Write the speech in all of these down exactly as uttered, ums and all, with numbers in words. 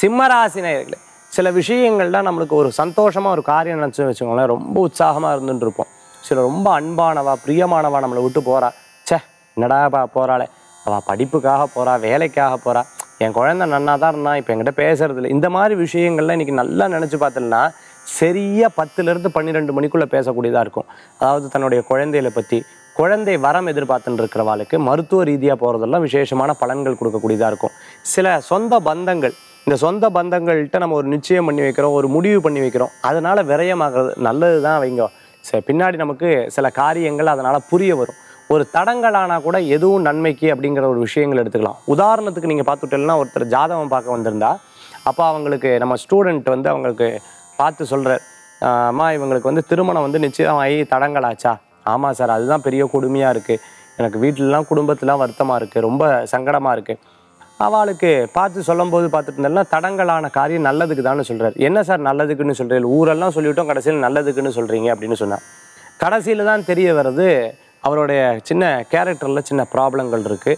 சிம்ம ராசி நேயர்களே சில விஷயங்கள்ல நமக்கு ஒரு சந்தோஷமா ஒரு காரியம் நடந்து வெச்சவங்கள ரொம்ப உற்சாகமா இருந்துண்டிருப்போம் சில ரொம்ப அன்பானவா பிரியமானவா நம்மள விட்டு போறா ச்சே என்னடா பா போறாளே அவ படிப்புக்காக போறா வேலைக்காக போறா என் குழந்தை நன்னாதான் இருந்தா இப்போ என்கிட்ட பேசுறது இல்ல இந்த மாதிரி விஷயங்கள்ல இன்னைக்கு நல்லா நினைச்சு பார்த்தீங்கன்னா சரியா பத்துல இருந்து பன்னிரண்டு மணிக்குள்ள பேசக்கூடியதா இருக்கும் அதாவது தன்னுடைய குழந்தைகளை பத்தி குழந்தை வரம் எதிர்பார்த்துட்டு இருக்கிறவாளுக்கு மருத்துவ ரீதியா போறதெல்லாம் விசேஷமான பலன்கள் கொடுக்கக்கூடியதா இருக்கும் சில சொந்த பந்தங்கள் இந்த சொந்த பந்தங்கள்ட்ட நம்ம ஒரு நிச்சயம் பண்ணி வைக்கிறோம் ஒரு முடிவு பண்ணி வைக்கிறோம் அதனால விரயமாகிறது நல்லதுதான் வைங்க பின்னாடி நமக்கு சில காரியங்கள் அதனால புரிய வரும் ஒரு தடங்களானா கூட எதுவும் நன்மைக்கு அப்படிங்கிற ஒரு விஷயங்கள் எடுத்துக்கலாம் உதாரணத்துக்கு நீங்க பார்த்துட்டீங்கன்னா ஒருத்தர் ஜாதகம் பார்க்க வந்திருந்தா அப்ப அவங்களுக்கு நம்ம ஸ்டூடெண்ட் வந்து அவங்களுக்கு பார்த்து சொல்ற அம்மா இவங்களுக்கு வந்து திருமணம் வந்து நிச்சயமாயி தடங்களாச்சா ஆமா சார் அதுதான் பெரிய கொடுமையா இருக்கு எனக்கு வீட்லலாம் குடும்பத்துலாம் வருத்தமா இருக்கு ரொம்ப சங்கடமா இருக்கு அவளுக்கு பார்த்து சொல்லும்போது பார்த்துட்டு இருந்தேன் தடங்களான காரியம் நல்லதுக்கு தான் சொல்றாரு என்ன சார் நல்லதுக்குன்னு சொல்றீங்க ஊரெல்லாம் சொல்லிட்டோம் கடைசியில் நல்லதுக்குன்னு சொல்றீங்க அப்படின்னு சொன்னா கடைசியில தான் தெரிய வருது அவருடைய சின்ன கேரக்டர்ல சின்ன ப்ராப்ளங்கள் இருக்கு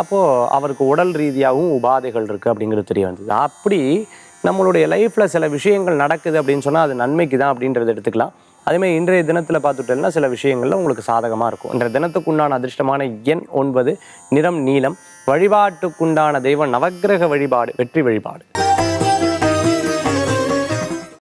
அப்போ அவருக்கு உடல் ரீதியாகவும் உபாதைகள் இருக்கு அப்படிங்கிறது தெரிய வந்தது அப்படி நம்மளுடைய லைஃப்ல சில விஷயங்கள் நடக்குது அப்படின்னு சொன்னா அது நன்மைக்கு தான் அப்படின்றத எடுத்துக்கலாம் அதே மாதிரி இன்றைய தினத்தில் பார்த்துட்டோம்னா சில விஷயங்கள்ல உங்களுக்கு சாதகமாக இருக்கும் இன்றைய தினத்துக்குண்டான அதிர்ஷ்டமான எண் ஒன்பது நிறம் நீலம் வழிபாட்டுக்குண்டான தெய்வம் நவக்கிரக வழிபாடு வெற்றி வழிபாடு